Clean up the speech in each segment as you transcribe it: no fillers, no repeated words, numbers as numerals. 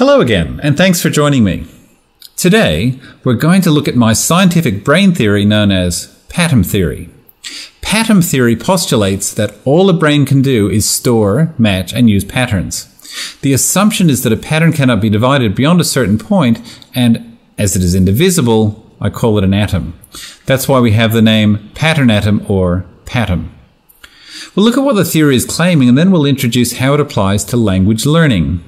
Hello again, and thanks for joining me. Today, we're going to look at my scientific brain theory known as Patom Theory. Patom Theory postulates that all a brain can do is store, match, and use patterns. The assumption is that a pattern cannot be divided beyond a certain point, and as it is indivisible, I call it an atom. That's why we have the name pattern atom or patom. We'll look at what the theory is claiming, and then we'll introduce how it applies to language learning.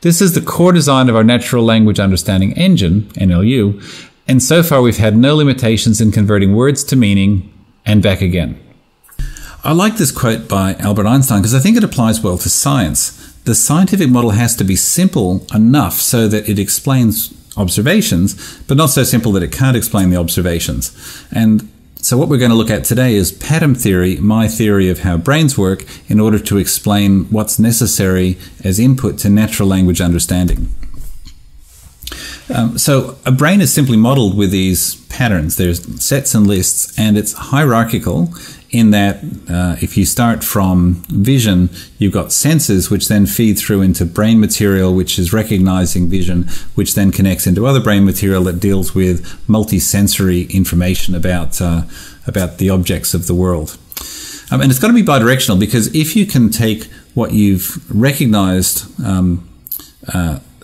This is the core design of our Natural Language Understanding Engine, NLU, and so far we've had no limitations in converting words to meaning and back again. I like this quote by Albert Einstein because I think it applies well to science. The scientific model has to be simple enough so that it explains observations, but not so simple that it can't explain the observations. And so what we're going to look at today is Patom Theory, my theory of how brains work, in order to explain what's necessary as input to natural language understanding. So a brain is simply modeled with these patterns. There's sets and lists, and it's hierarchical in that if you start from vision, you've got senses, which then feed through into brain material, which is recognizing vision, which then connects into other brain material that deals with multisensory information about the objects of the world. And it's got to be bidirectional, because if you can take what you've recognized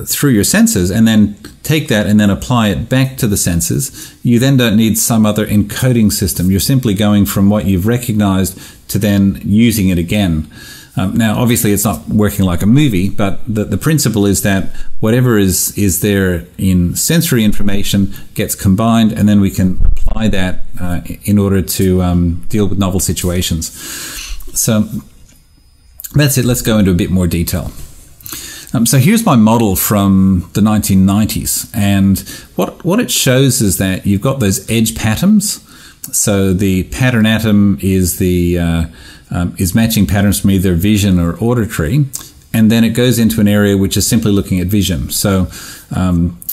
through your senses and then take that and then apply it back to the senses, you then don't need some other encoding system. You're simply going from what you've recognized to then using it again. Now, obviously, it's not working like a movie, but the principle is that whatever is there in sensory information gets combined, and then we can apply that in order to deal with novel situations. So that's it. Let's go into a bit more detail. So here's my model from the 1990s, and what it shows is that you've got those edge patterns. So the pattern atom is matching patterns from either vision or auditory, and then it goes into an area which is simply looking at vision. So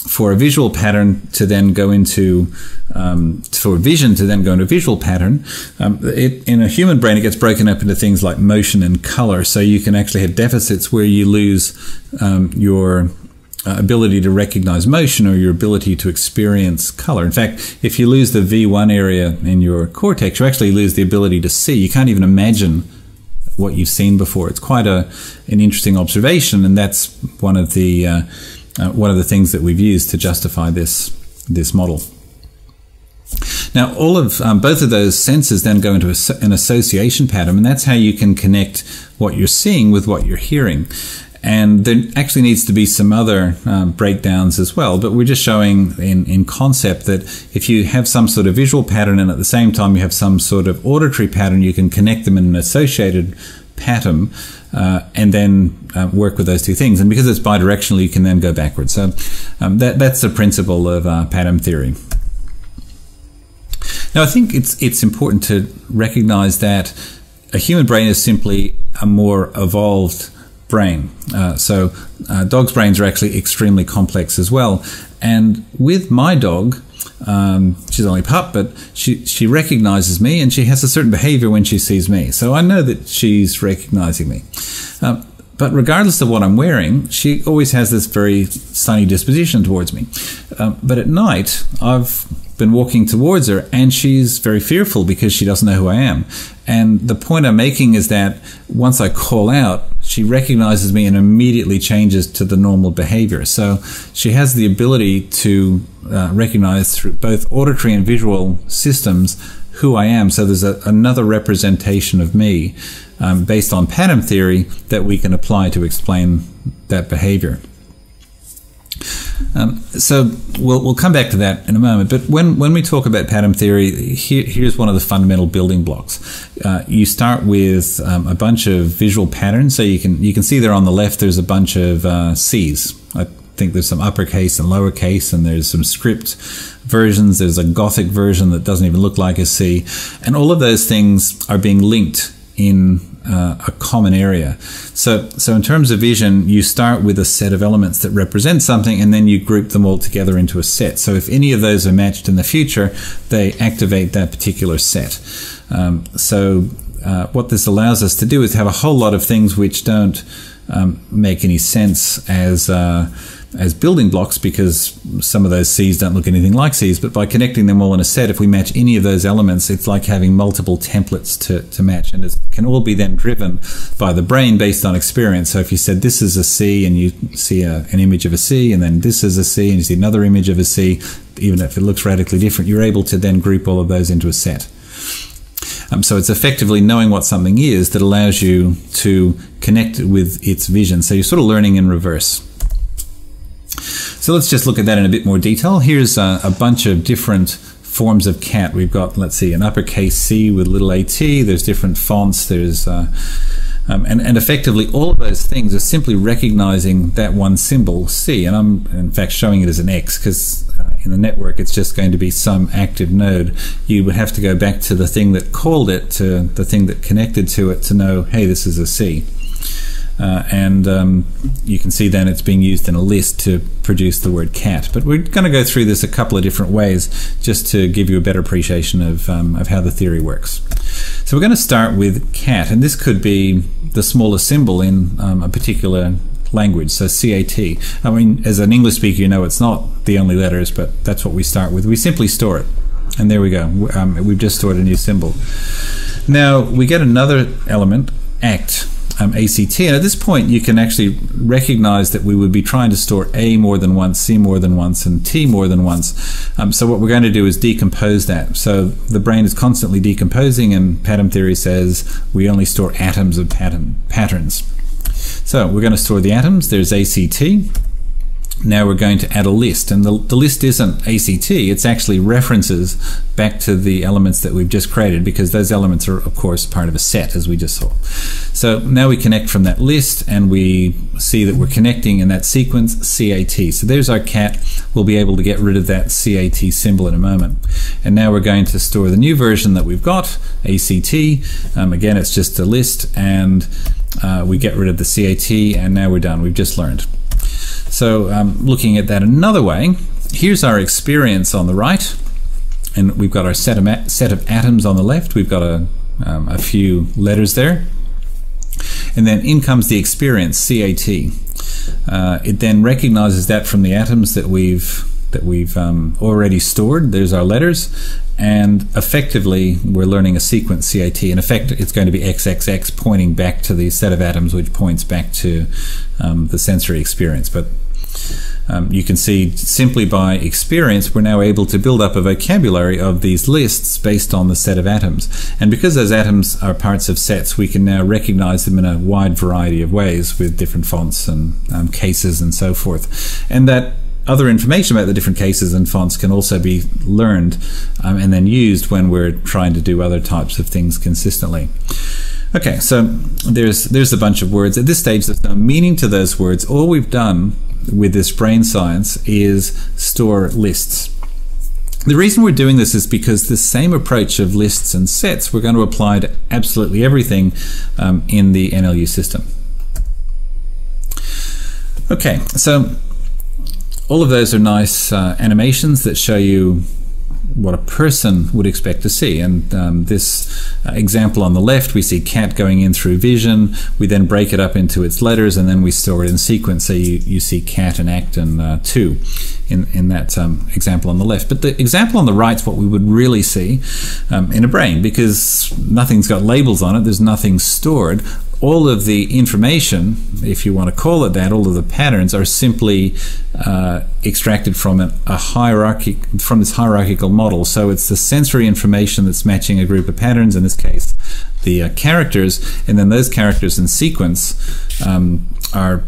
for a visual pattern to then go into for vision to then go into a visual pattern, in a human brain it gets broken up into things like motion and color. So you can actually have deficits where you lose your ability to recognize motion or your ability to experience color. In fact, if you lose the V1 area in your cortex, you actually lose the ability to see. You can't even imagine what you've seen before. It's quite an interesting observation, and that's one of the things that we've used to justify this model. Now, all of both of those senses then go into an association pattern, and that's how you can connect what you're seeing with what you're hearing. And there actually needs to be some other breakdowns as well, but we're just showing in concept that if you have some sort of visual pattern and at the same time you have some sort of auditory pattern, you can connect them in an associated pattern and then work with those two things. And because it's bidirectional, you can then go backwards. So that's the principle of Patom Theory. Now, I think it's important to recognize that a human brain is simply a more evolved brain. So dogs' brains are actually extremely complex as well. And with my dog, she's only a pup, but she recognizes me, and she has a certain behavior when she sees me. So I know that she's recognizing me. But regardless of what I'm wearing, she always has this very sunny disposition towards me. But at night, I've been walking towards her, and she's very fearful because she doesn't know who I am. And the point I'm making is that once I call out, she recognizes me and immediately changes to the normal behavior. So she has the ability to recognize through both auditory and visual systems who I am. So there's another representation of me based on Patom Theory that we can apply to explain that behavior. So we'll come back to that in a moment. But when we talk about Patom Theory, here's one of the fundamental building blocks. You start with a bunch of visual patterns. So you can see there on the left there's a bunch of C's. I think there's some uppercase and lowercase, and there's some script versions. There's a Gothic version that doesn't even look like a C. And all of those things are being linked in a common area. So in terms of vision, you start with a set of elements that represent something, and then you group them all together into a set. So if any of those are matched in the future, they activate that particular set. What this allows us to do is have a whole lot of things which don't make any sense as building blocks, because some of those C's don't look anything like C's. But by connecting them all in a set, if we match any of those elements, it's like having multiple templates to match, and it can all be then driven by the brain based on experience. So if you said this is a C, and you see an image of a C, and then this is a C, and you see another image of a C, even if it looks radically different, you're able to then group all of those into a set. So it's effectively knowing what something is that allows you to connect it with its vision. So you're sort of learning in reverse. So let's just look at that in a bit more detail. Here's a bunch of different forms of cat. We've got, let's see, an uppercase C with little at. There's different fonts. There's and effectively all of those things are simply recognizing that one symbol, C. And I'm, in fact, showing it as an X because in the network it's just going to be some active node. You would have to go back to the thing that called it, to the thing that connected to it, to know, hey, this is a C. You can see then it's being used in a list to produce the word cat. But we're going to go through this a couple of different ways just to give you a better appreciation of how the theory works. So we're going to start with cat, and this could be the smallest symbol in a particular language, so C-A-T. I mean, as an English speaker, you know it's not the only letters, but that's what we start with. We simply store it, and there we go. We've just stored a new symbol. Now we get another element, act. ACT, and at this point you can actually recognize that we would be trying to store A more than once, C more than once, and T more than once. So what we're going to do is decompose that. So the brain is constantly decomposing, and Patom Theory says we only store atoms of patterns. So we're going to store the atoms. There's ACT. Now we're going to add a list, and the list isn't ACT, it's actually references back to the elements that we've just created, because those elements are of course part of a set, as we just saw. So now we connect from that list, and we see that we're connecting in that sequence CAT. So there's our cat. We'll be able to get rid of that CAT symbol in a moment. And now we're going to store the new version that we've got, ACT. Again, it's just a list, and we get rid of the CAT, and now we're done. We've just learned. So looking at that another way, here's our experience on the right, and we've got our set of atoms on the left. We've got a few letters there, and then in comes the experience, CAT. It then recognizes that from the atoms that we've already stored. There's our letters, and effectively we're learning a sequence, CAT. In effect, it's going to be XXX pointing back to the set of atoms, which points back to the sensory experience. But you can see simply by experience we're now able to build up a vocabulary of these lists based on the set of atoms, and because those atoms are parts of sets, we can now recognize them in a wide variety of ways with different fonts and cases and so forth. And that other information about the different cases and fonts can also be learned and then used when we're trying to do other types of things consistently. Okay, so there's a bunch of words. At this stage, there's no meaning to those words. All we've done with this brain science is store lists. The reason we're doing this is because the same approach of lists and sets we're going to apply to absolutely everything in the NLU system. Okay, so all of those are nice animations that show you what a person would expect to see. And this example on the left, we see cat going in through vision. We then break it up into its letters, and then we store it in sequence. So you see cat and act and two in that example on the left. But the example on the right is what we would really see in a brain, because nothing's got labels on it. There's nothing stored. All of the information, if you want to call it that, all of the patterns are simply extracted from this hierarchical model. So it's the sensory information that's matching a group of patterns, in this case the characters, and then those characters in sequence are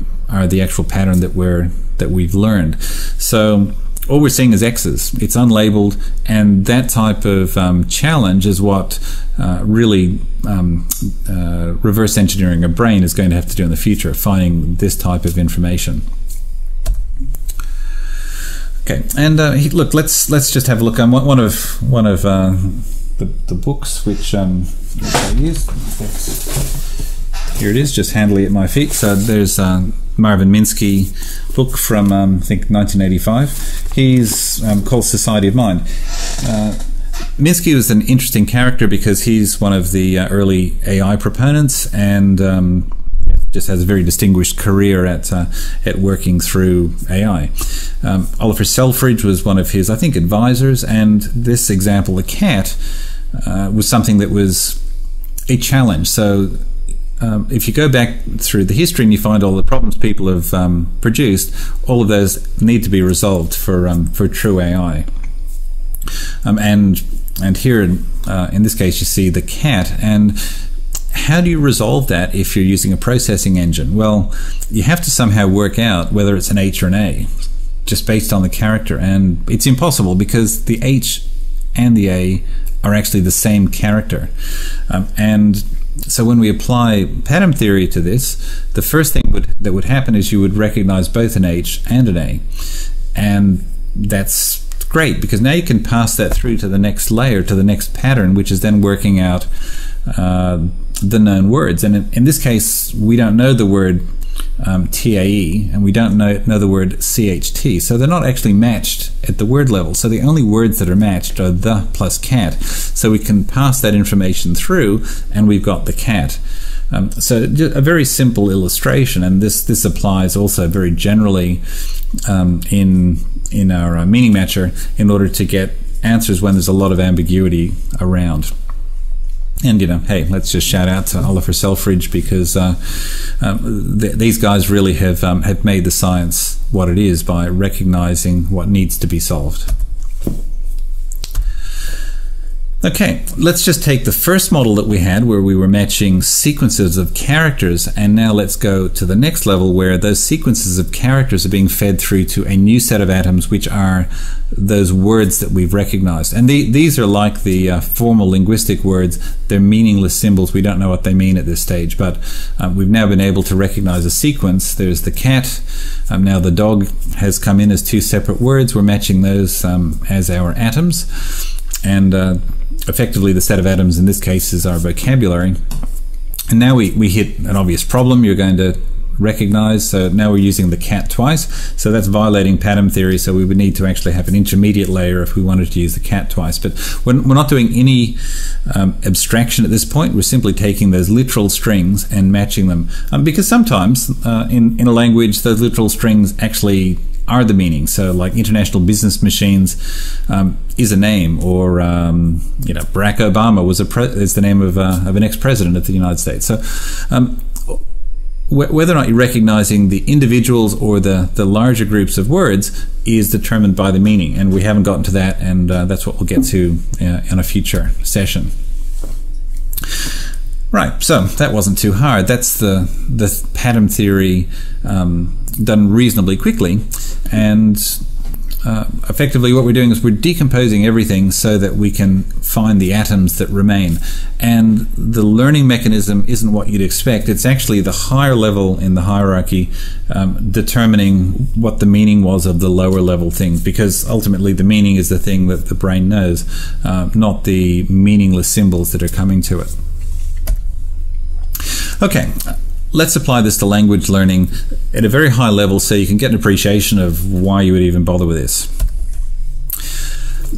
the actual pattern that we've learned. So all we're seeing is X's. It's unlabeled, and that type of challenge is what really reverse engineering a brain is going to have to do in the future, finding this type of information. Okay, and look, let's just have a look. One of the books which I used. Here it is, just handily at my feet. So there's Marvin Minsky book from I think 1985. He's called Society of Mind. Minsky was an interesting character because he's one of the early AI proponents, and just has a very distinguished career at working through AI. Oliver Selfridge was one of his, I think, advisors, and this example, the cat, was something that was a challenge. So if you go back through the history and you find all the problems people have produced, all of those need to be resolved for true AI. And here, in this case, you see the cat. And how do you resolve that if you're using a processing engine? Well, you have to somehow work out whether it's an H or an A, just based on the character. And it's impossible because the H and the A are actually the same character. And so when we apply Patom Theory to this, the first thing that would happen is you would recognize both an H and an A. And that's great, because now you can pass that through to the next layer, to the next pattern, which is then working out the known words. And in this case, we don't know the word TAE, and we don't know the word CHT, so they're not actually matched at the word level. So the only words that are matched are the plus cat. So we can pass that information through, and we've got the cat. So just a very simple illustration, and this applies also very generally in our meaning matcher in order to get answers when there's a lot of ambiguity around. And, you know, hey, let's just shout out to Oliver Selfridge, because these guys really have made the science what it is by recognizing what needs to be solved. Okay, let's just take the first model that we had, where we were matching sequences of characters, and now let's go to the next level, where those sequences of characters are being fed through to a new set of atoms, which are those words that we've recognized. And these are like the formal linguistic words. They're meaningless symbols. We don't know what they mean at this stage, but we've now been able to recognize a sequence. There's the cat. Now the dog has come in as two separate words. We're matching those as our atoms. And effectively, the set of atoms in this case is our vocabulary. And now we hit an obvious problem you're going to recognize. So now we're using the cat twice. So that's violating Patom Theory. So we would need to actually have an intermediate layer if we wanted to use the cat twice. But we're not doing any abstraction at this point. We're simply taking those literal strings and matching them. Because sometimes in a language, those literal strings actually are the meaning. So like International Business Machines is a name, or you know, Barack Obama is the name of an ex-president of the United States. So whether or not you're recognizing the individuals or the larger groups of words is determined by the meaning, and we haven't gotten to that, and that's what we'll get to in a future session. Right, so that wasn't too hard. That's the Patom Theory done reasonably quickly, and effectively what we're doing is we're decomposing everything so that we can find the atoms that remain. And the learning mechanism isn't what you'd expect. It's actually the higher level in the hierarchy determining what the meaning was of the lower level things, because ultimately the meaning is the thing that the brain knows, not the meaningless symbols that are coming to it. Okay, let's apply this to language learning at a very high level so you can get an appreciation of why you would even bother with this.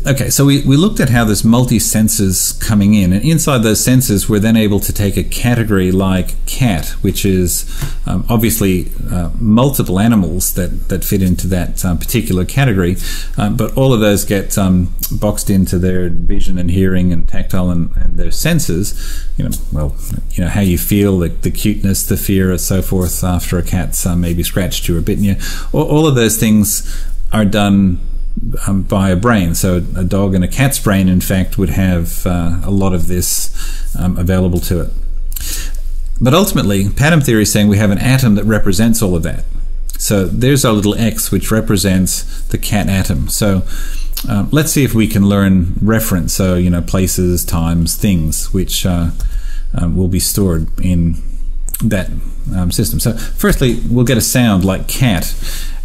Okay, so we looked at how this multi-senses coming in, and inside those senses we're then able to take a category like cat, which is obviously multiple animals that fit into that particular category, but all of those get boxed into their vision and hearing and tactile and their senses. You know, well, you know, how you feel, the cuteness, the fear, and so forth after a cat's maybe scratched you or bitten you. All of those things are done by a brain. So a dog and a cat's brain, in fact, would have a lot of this available to it. But ultimately, Patom Theory is saying we have an atom that represents all of that. So there's our little X, which represents the cat atom. So let's see if we can learn reference, so, you know, places, times, things, which will be stored in that system. So firstly, we'll get a sound like cat.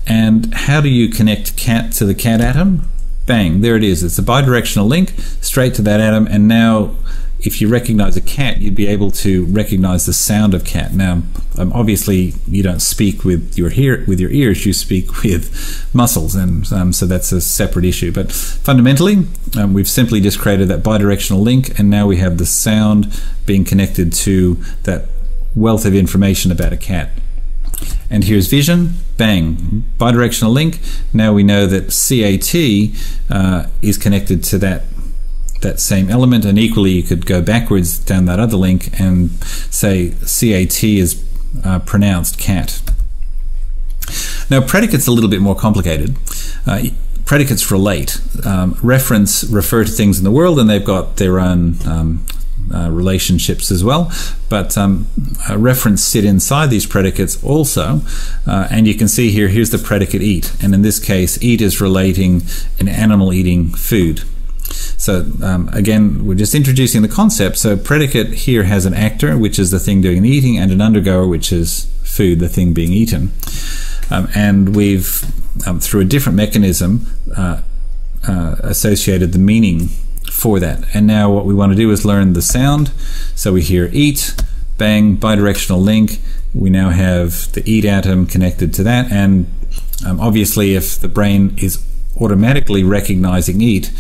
And how do you connect cat to the cat atom? Bang, there it is. It's a bidirectional link straight to that atom. And now if you recognize a cat, you'd be able to recognize the sound of cat. Now, obviously, you don't speak with your ears, you speak with muscles, and so that's a separate issue. But fundamentally, we've simply just created that bidirectional link, and now we have the sound being connected to that wealth of information about a cat. And here's vision, bang, bidirectional link. Now we know that CAT is connected to that same element, and equally you could go backwards down that other link and say CAT is pronounced cat. Now predicates are a little bit more complicated. Predicates relate. Reference refer to things in the world, and they've got their own relationships as well, but reference sit inside these predicates also, and you can see here's the predicate eat, and in this case eat is relating an animal eating food. So again, we're just introducing the concept. So predicate here has an actor, which is the thing doing the eating, and an undergoer, which is food, the thing being eaten, and we've through a different mechanism associated the meaning for that. And now what we want to do is learn the sound. So we hear eat, bang, bidirectional link. We now have the eat atom connected to that, and obviously if the brain is automatically recognizing eat,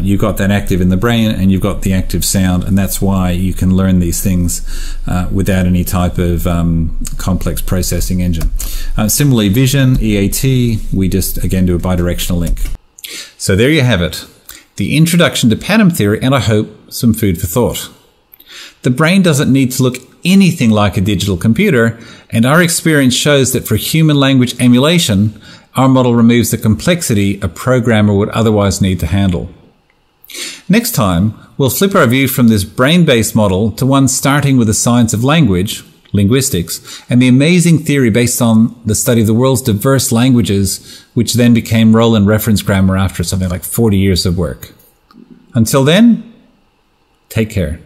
you've got that active in the brain and you've got the active sound, and that's why you can learn these things without any type of complex processing engine. Similarly, vision, EAT, we just again do a bidirectional link. So there you have it. The introduction to Patom theory, and I hope some food for thought. The brain doesn't need to look anything like a digital computer, and our experience shows that for human language emulation, our model removes the complexity a programmer would otherwise need to handle. Next time, we'll flip our view from this brain-based model to one starting with the science of language, linguistics, and the amazing theory based on the study of the world's diverse languages, which then became role and reference grammar after something like 40 years of work. Until then, take care.